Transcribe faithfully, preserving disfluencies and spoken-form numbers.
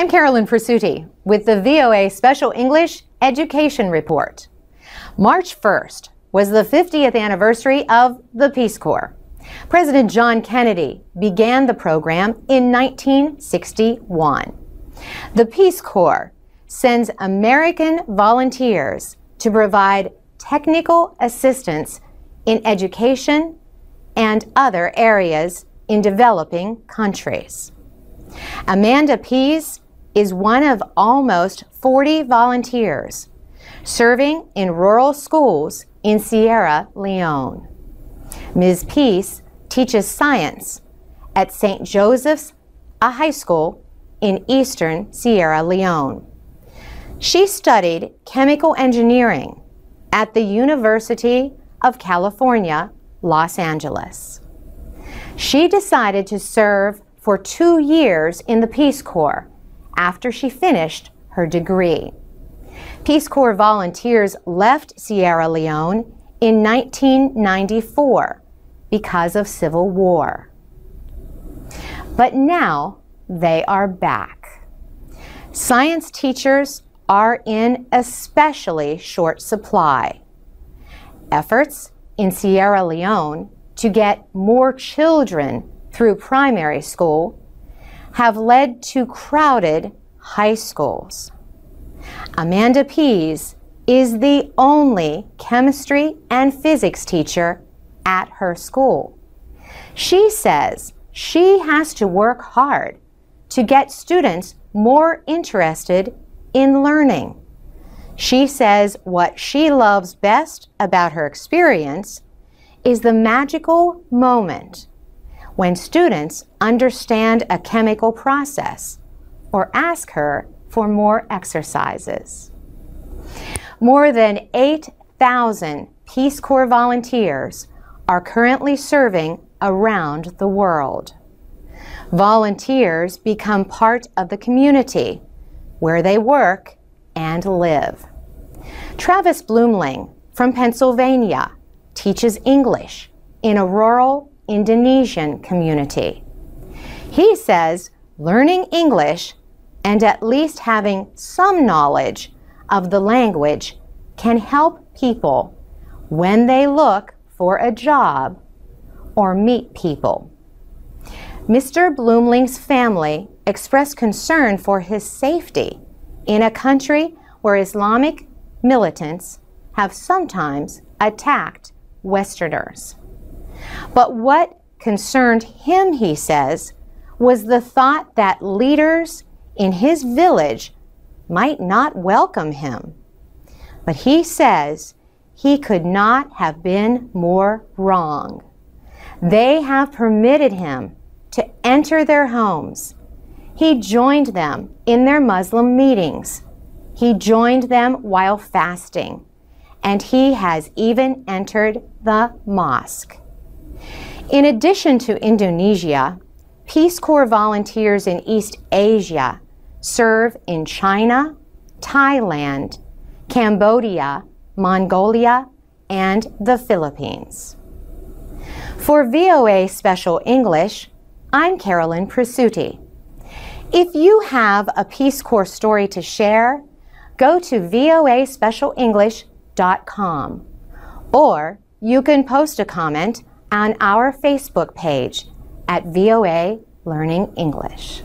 I'm Carolyn Presutti with the V O A Special English Education Report. March first was the fiftieth anniversary of the Peace Corps. President John Kennedy began the program in nineteen sixty-one. The Peace Corps sends American volunteers to provide technical assistance in education and other areas in developing countries. Amanda Pease is one of almost forty volunteers serving in rural schools in Sierra Leone. Miz Pease teaches science at Saint Joseph's, a high school in eastern Sierra Leone. She studied chemical engineering at the University of California, Los Angeles. She decided to serve for two years in the Peace Corps after she finished her degree. Peace Corps volunteers left Sierra Leone in nineteen ninety-four because of civil war. But now they are back. Science teachers are in especially short supply. Efforts in Sierra Leone to get more children through primary school have led to crowded high schools. Amanda Pease is the only chemistry and physics teacher at her school. She says she has to work hard to get students more interested in learning. She says what she loves best about her experience is the magical moment when students understand a chemical process or ask her for more exercises. More than eight thousand Peace Corps volunteers are currently serving around the world. Volunteers become part of the community where they work and live. Travis Bloomling from Pennsylvania teaches English in a rural Indonesian community. He says learning English and at least having some knowledge of the language can help people when they look for a job or meet people. Mister Bloomling's family expressed concern for his safety in a country where Islamic militants have sometimes attacked Westerners. But what concerned him, he says, was the thought that leaders in his village might not welcome him. But he says he could not have been more wrong. They have permitted him to enter their homes. He joined them in their Muslim meetings. He joined them while fasting. And he has even entered the mosque. In addition to Indonesia, Peace Corps volunteers in East Asia serve in China, Thailand, Cambodia, Mongolia, and the Philippines. For V O A Special English, I'm Carolyn Presutti. If you have a Peace Corps story to share, go to voa special english dot com, or you can post a comment on our Facebook page at V O A Learning English.